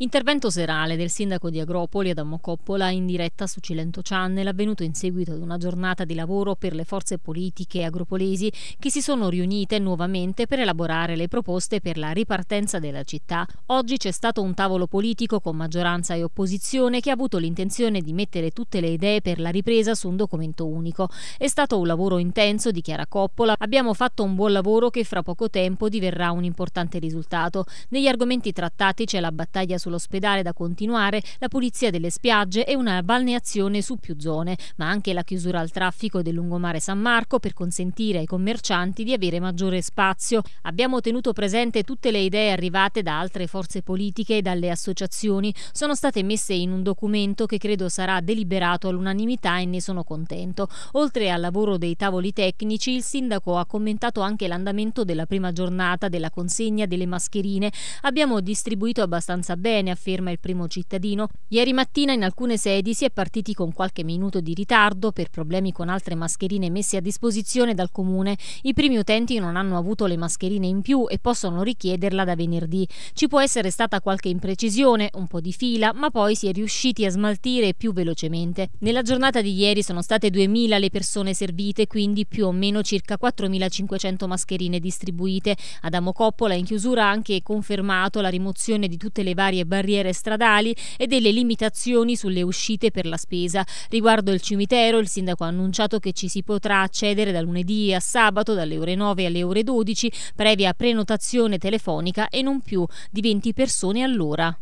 Intervento serale del sindaco di Agropoli, Adamo Coppola, in diretta su Cilento Channel, avvenuto in seguito ad una giornata di lavoro per le forze politiche agropolesi che si sono riunite nuovamente per elaborare le proposte per la ripartenza della città. Oggi c'è stato un tavolo politico con maggioranza e opposizione che ha avuto l'intenzione di mettere tutte le idee per la ripresa su un documento unico. È stato un lavoro intenso, dichiara Coppola. Abbiamo fatto un buon lavoro che fra poco tempo diverrà un importante risultato. Negli argomenti trattati c'è la battaglia sull'ospedale da continuare, la pulizia delle spiagge e una balneazione su più zone, ma anche la chiusura al traffico del Lungomare San Marco per consentire ai commercianti di avere maggiore spazio. Abbiamo tenuto presente tutte le idee arrivate da altre forze politiche e dalle associazioni, sono state messe in un documento che credo sarà deliberato all'unanimità e ne sono contento. Oltre al lavoro dei tavoli tecnici, il sindaco ha commentato anche l'andamento della prima giornata della consegna delle mascherine. Abbiamo distribuito abbastanza bene, afferma il primo cittadino. Ieri mattina in alcune sedi si è partiti con qualche minuto di ritardo per problemi con altre mascherine messe a disposizione dal comune. I primi utenti non hanno avuto le mascherine in più e possono richiederla da venerdì. Ci può essere stata qualche imprecisione, un po' di fila, ma poi si è riusciti a smaltire più velocemente. Nella giornata di ieri sono state 2.000 le persone servite, quindi più o meno circa 4.500 mascherine distribuite. Adamo Coppola in chiusura ha anche confermato la rimozione di tutte le varie barriere stradali e delle limitazioni sulle uscite per la spesa. Riguardo il cimitero, il sindaco ha annunciato che ci si potrà accedere da lunedì a sabato dalle ore 9 alle ore 12, previa prenotazione telefonica e non più di 20 persone all'ora.